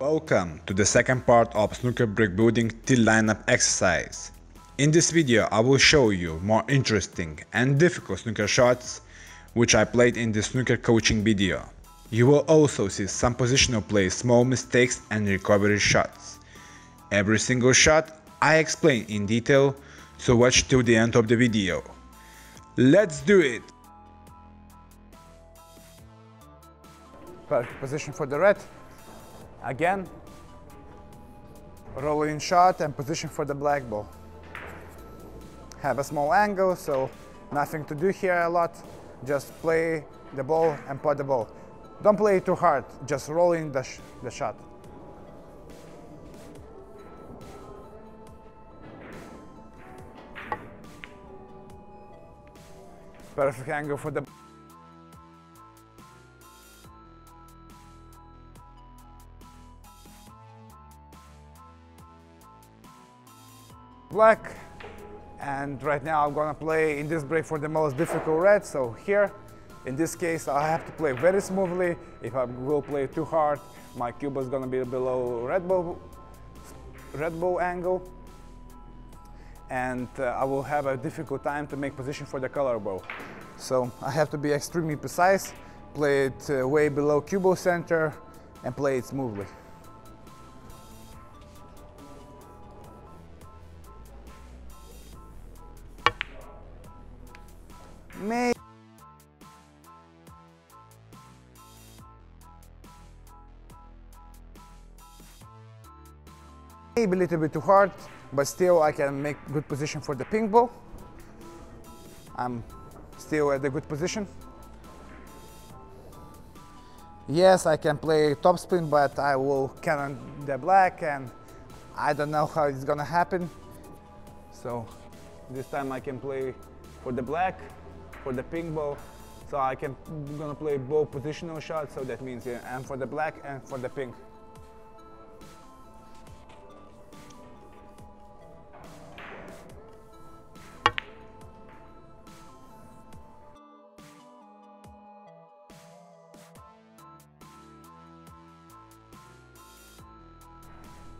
Welcome to the second part of snooker brick building till lineup exercise. In this video I will show you more interesting and difficult snooker shots which I played in the snooker coaching video. You will also see some positional play, small mistakes and recovery shots. Every single shot I explain in detail, so watch till the end of the video. Let's do it! Perfect position for the red. Again, roll in shot and position for the black ball. Have a small angle, so nothing to do here a lot. Just play the ball and putt the ball. Don't play it too hard, just roll in the shot. Perfect angle for the black, and right now I'm gonna play in this break for the most difficult red. So here in this case I have to play very smoothly. If I will play too hard, my cube is gonna be below red ball angle, and I will have a difficult time to make position for the color ball. So I have to be extremely precise, play it way below cue ball center and play it smoothly. Maybe a little bit too hard, but still I can make good position for the pink ball. I'm still at a good position. Yes, I can play topspin, but I will cannon the black and I don't know how it's gonna happen. So this time I can play for the black, for the pink ball, so I'm gonna play both positional shots, so that means and for the black and for the pink.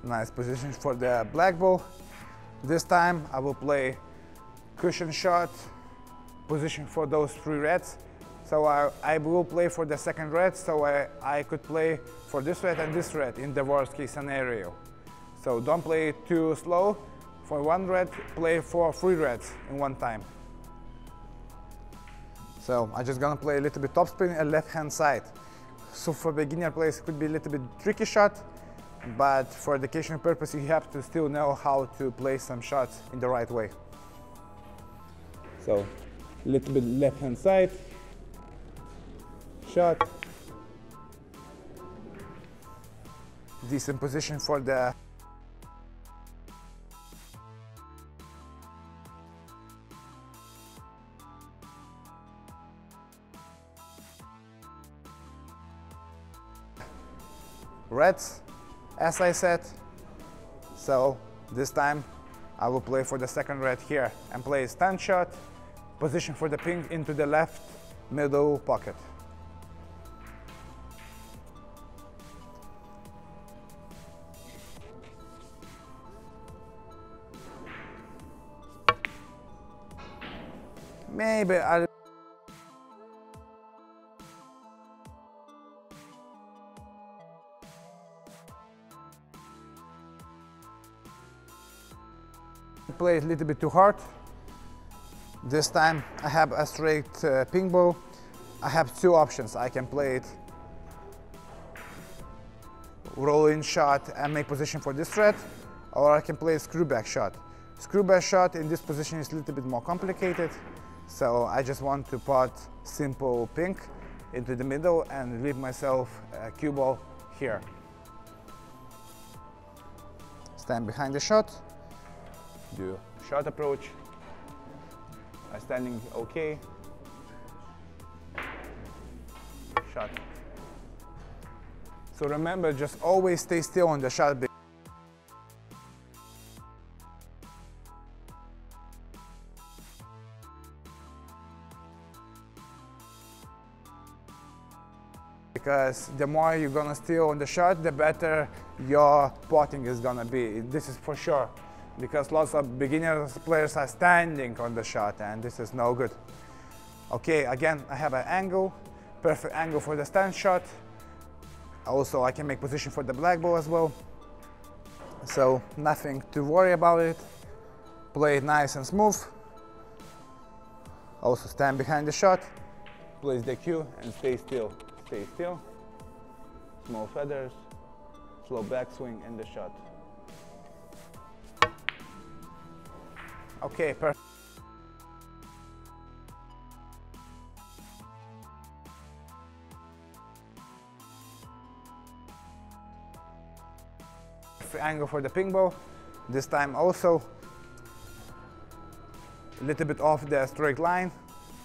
Nice position for the black ball. This time I will play cushion shot, position for those three reds. So I will play for the second red, so I could play for this red and this red in the worst case scenario. So don't play too slow for one red, play for three reds in one time. So I'm just gonna play a little bit topspin and left hand side. So for beginner plays it could be a little bit tricky shot, but for educational purpose you have to still know how to play some shots in the right way. So a little bit left hand side shot, decent position for the reds, as I said. So this time I will play for the second red here and play a stand shot, position for the pink into the left middle pocket. Maybe I'll play it a little bit too hard. This time I have a straight pink ball. I have two options. I can play it roll in shot and make position for this red, or I can play a screwback shot. Screwback shot in this position is a little bit more complicated, so I just want to pot simple pink into the middle and leave myself a cue ball here. Stand behind the shot, do shot approach, standing okay, shot. So remember, just always stay still on the shot. because the more you're gonna steal on the shot, the better your potting is gonna be. This is for sure, because lots of beginners players are standing on the shot, and this is no good. Okay, again, I have an angle, perfect angle for the stand shot. Also, I can make position for the black ball as well. So nothing to worry about it. Play it nice and smooth. Also stand behind the shot, place the cue and stay still. Stay still, small feathers, slow backswing and the shot. Okay, perfect. Angle for the ping ball, this time also a little bit off the straight line,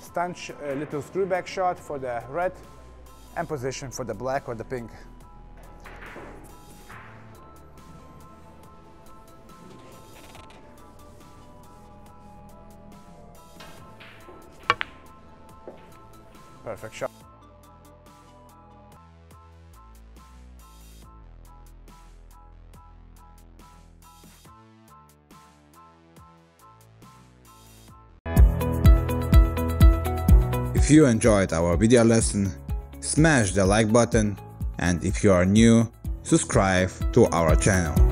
stanch, a little screw back shot for the red and position for the black or the pink. Perfect shot. If you enjoyed our video lesson, smash the like button, and if you are new, subscribe to our channel.